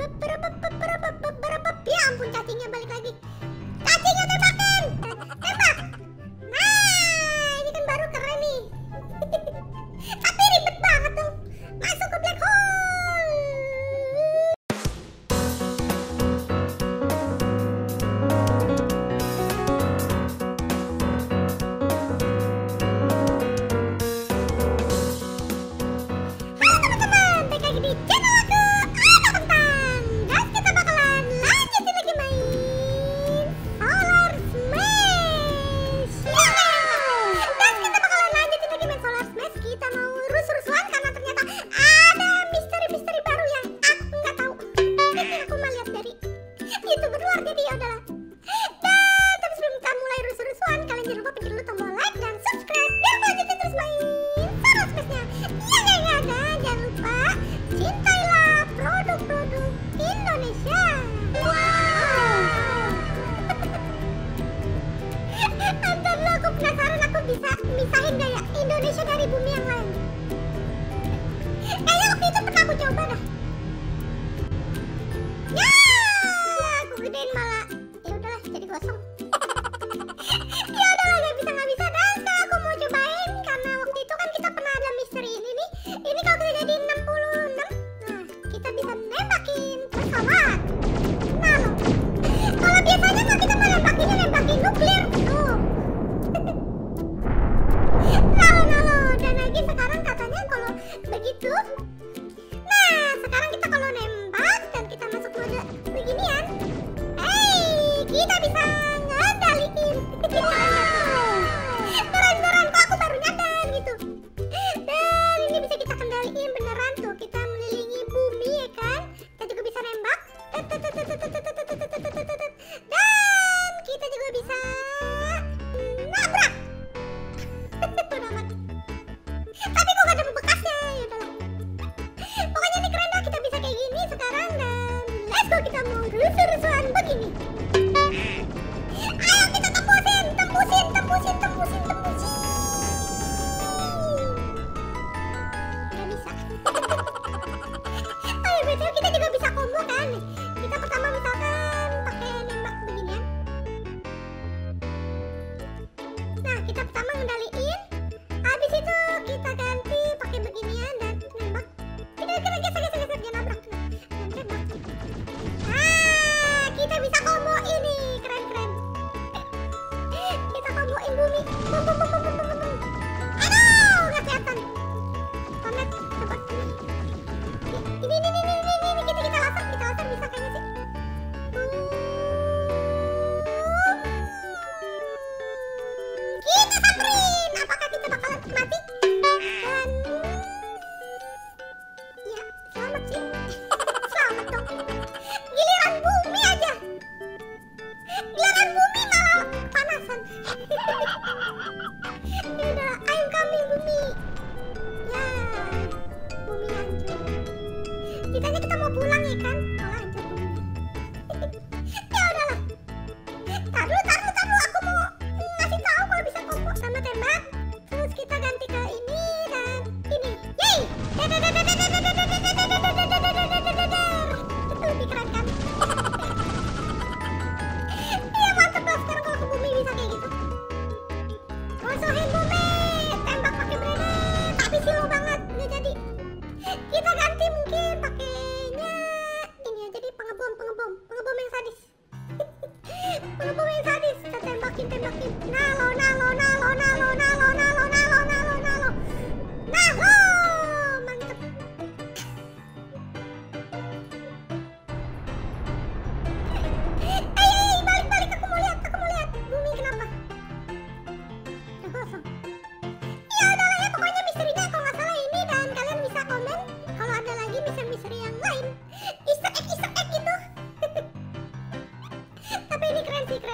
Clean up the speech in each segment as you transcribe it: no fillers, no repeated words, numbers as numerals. Ya ampun, cacingnya balik lagi. Cacingnya tembakin. Tembak. Nah, ini kan baru keren nih. Tapi ribet banget tuh. Masuk ke black hole. Halo teman-teman, balik lagi di channel aku. Keren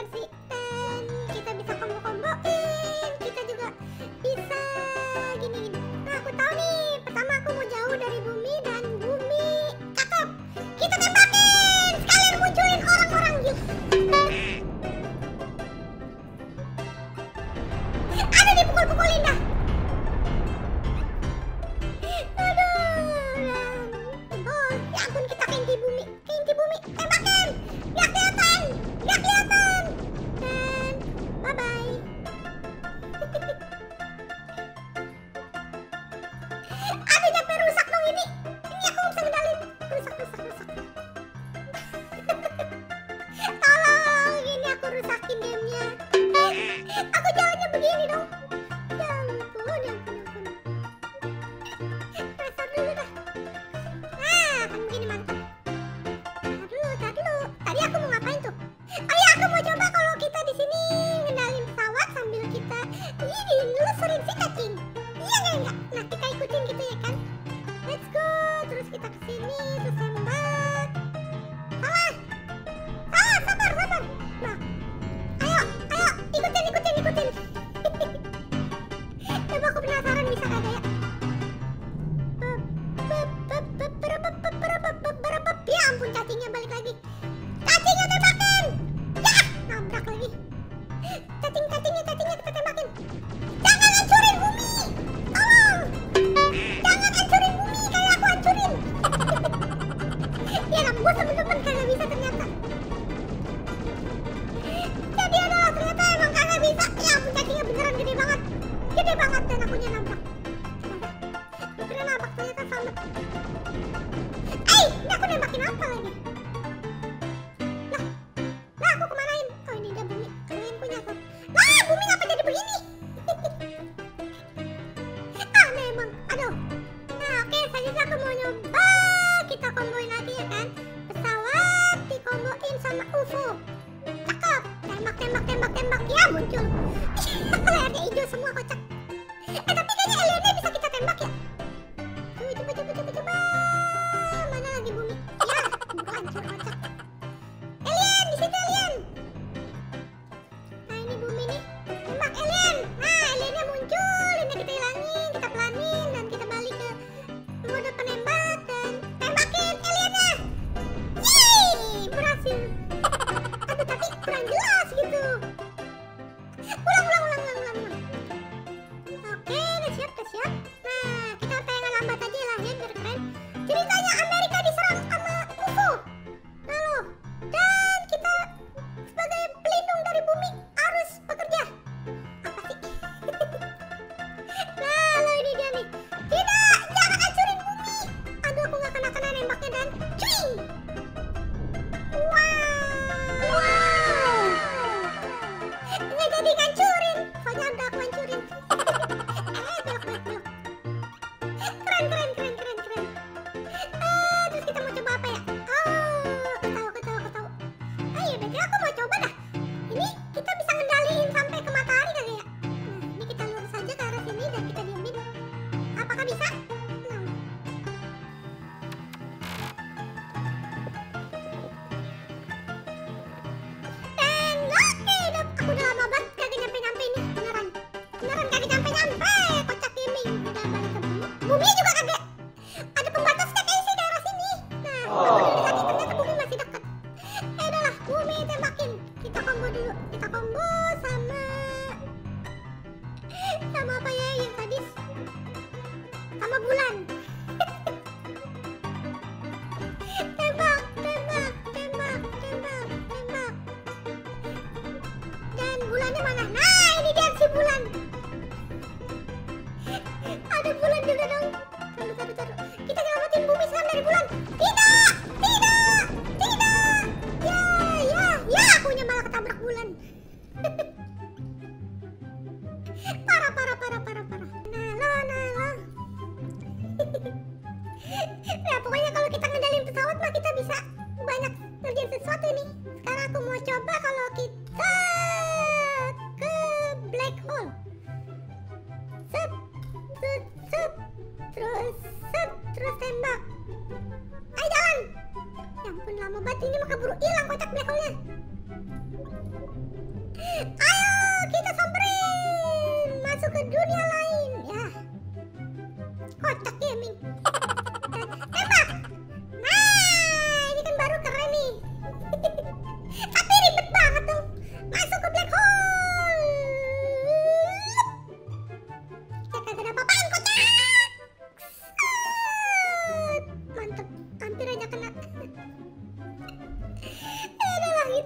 sih, dan kita bisa kombo-kombo. di bumi. Tembakin. Nggak kelihatan. Nggak kelihatan. Dan bye-bye. Aduh, nyampe rusak dong ini. Ini aku bisa ngendalin. Rusak. Tolong. Ini aku rusakin gamenya. Aku jalannya begini dong.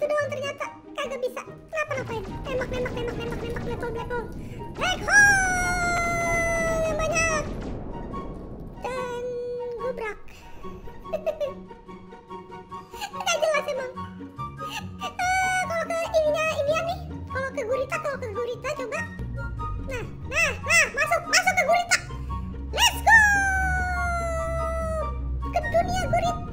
gitu doang ternyata. Kagak bisa. Kenapa-napain? Tembak black hole. Black hole yang banyak. Dan gobrak. Gak jelas emang. Kalau ke ininya Indian nih, kalau ke gurita coba. Nah, masuk ke gurita. Let's go. Ke dunia gurita.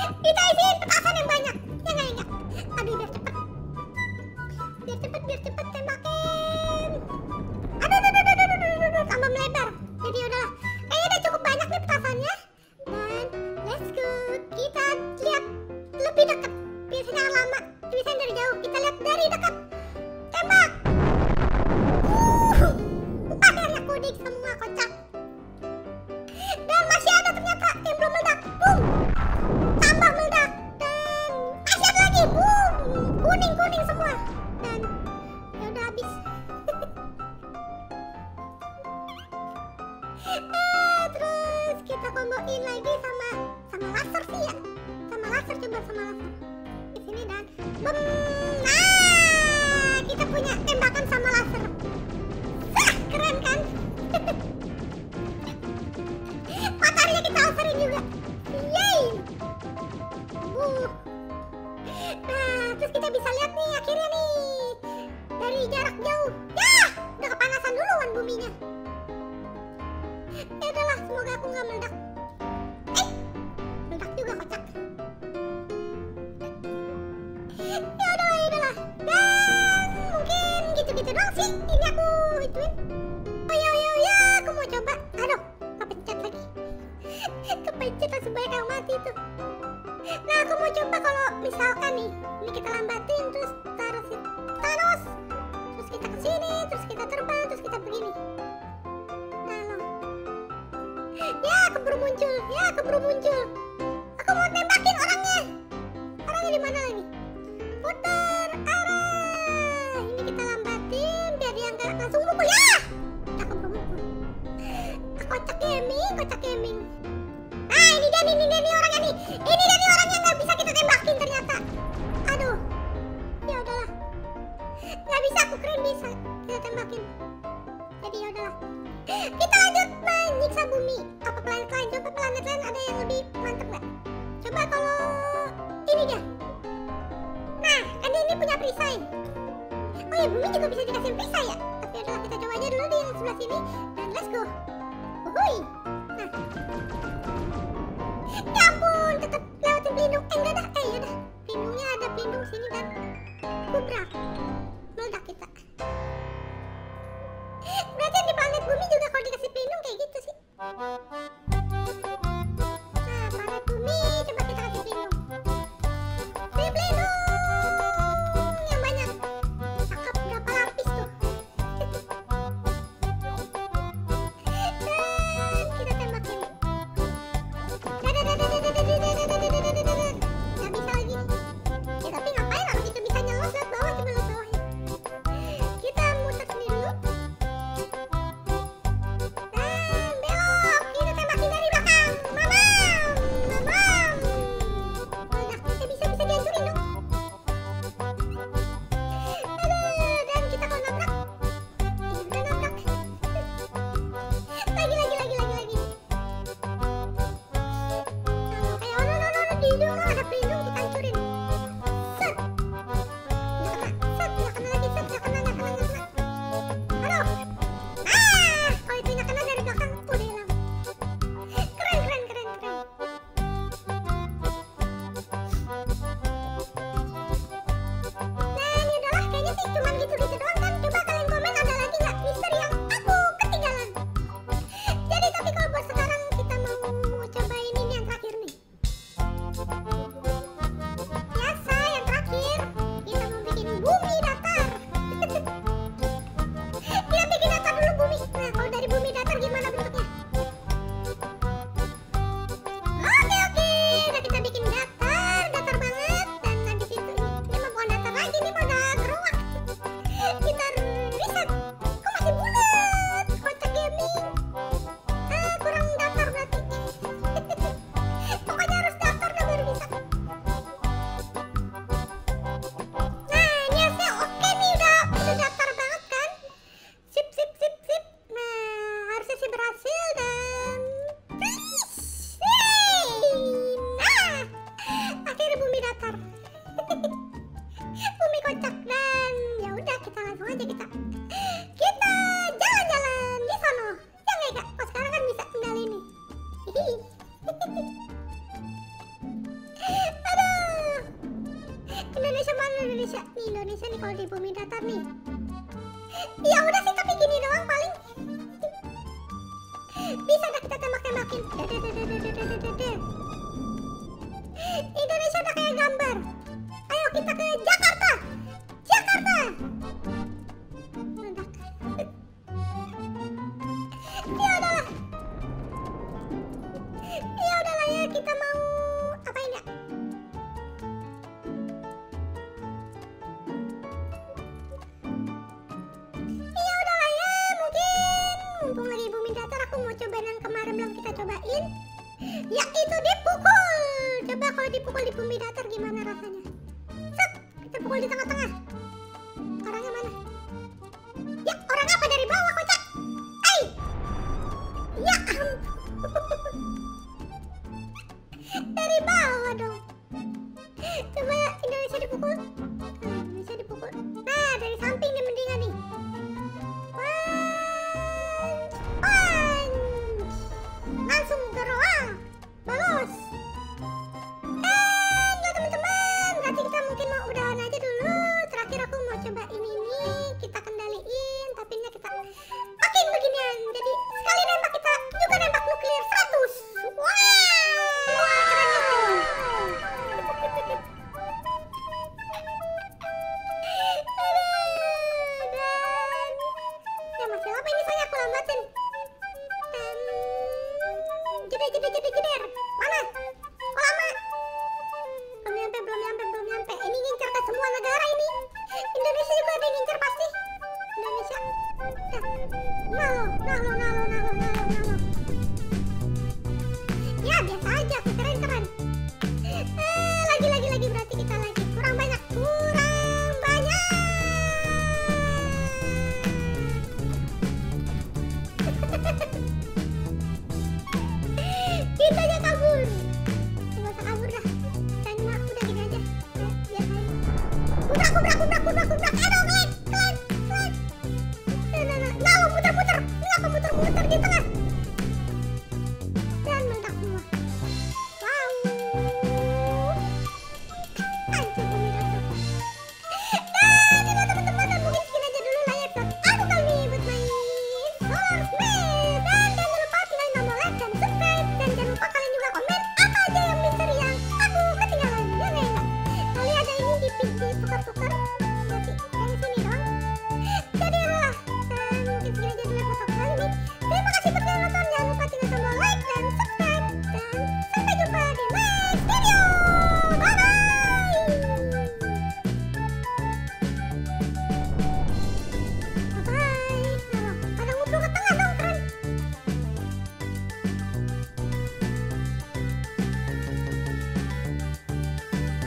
Kita isiin petasan yang banyak. Ya enggak. Aduh, biar cepet tembakin. Aduh, tambah melebar. Jadi udahlah. Udah cukup banyak nih petasannya. Dan let's go. Kita lihat lebih dekat. Biasanya lama, biasanya dari jauh. Kita lihat dari dekat. Tembak. Udah kudik semua, kocak. Dan masih ada ternyata yang belum meledak. Boom. Tambah meledak. Dan masih ada lagi. Boom. Kuning semua. Dan ya udah habis. Terus kita komboin lagi sama laser sih ya. Coba sama laser. Di sini dan boom. Nah, kita punya tembakan sama laser. Wah, keren kan? Mataharinya kita laserin juga. Yeay. Nah, terus kita bisa lihat nih akhirnya nih. Dari jarak jauh. Yah, udah kepanasan duluan buminya. Ya udahlah, semoga aku gak meledak. Meledak juga kocak. Ya udahlah. Dan mungkin gitu-gitu doang sih. Ini aku ituin. Oh ya, aku mau coba. Aduh, kepencet lagi. Kepencet langsung banyak yang mati tuh. Nah, aku mau coba kalau misalkan nih, ini kita lambatin terus taruh si Thanos. Terus kita ke sini, terus kita terbang, terus kita begini. Nah, loh. Ya, keburu muncul. Aku mau tembakin orangnya. Orangnya di mana lagi? Putar arah. Ini kita lambatin biar dia nggak langsung mukul ya. Kocak gaming. Nah, ini dia orangnya nih. Ini dia nih orangnya nggak bisa kita tembakin ternyata. Aduh. Ya udahlah. Nggak bisa aku keren bisa kita tembakin. Jadi ya udahlah. Kita lanjut menyiksa bumi. Apa planet lain? Coba planet lain ada yang lebih mantep nggak? Coba kalau ini dia. Nah, kan dia ini punya perisai. Oh ya, bumi juga bisa dikasih perisai ya. Tapi udahlah, kita coba aja dulu di yang sebelah sini. Dan let's go. Wuhui. Nah. Ya ampun, tetap lewatin pelindung. Yaudah. Pelindungnya ada pelindung sini dan kubrak. Meledak kita. Berarti di planet bumi juga kalau dikasih pelindung kayak gitu sih. Nah, planet bumi coba kita kasih pelindung. Kita Indonesia. Nih Indonesia nih kalau di bumi datar nih. Ya udah sih, tapi gini doang paling. Bisa dah kita tembak-tembakin. Indonesia udah kayak gambar. Ayo kita ke Jakarta. Jakarta. Ya udahlah ya, kita mau apain ya? Ya udahlah ya, mungkin mumpung lagi bumi datar aku mau cobain yang kemarin belum kita cobain, yaitu dipukul. Coba kalau dipukul di bumi datar gimana rasanya? Set, kita pukul di tengah-tengah.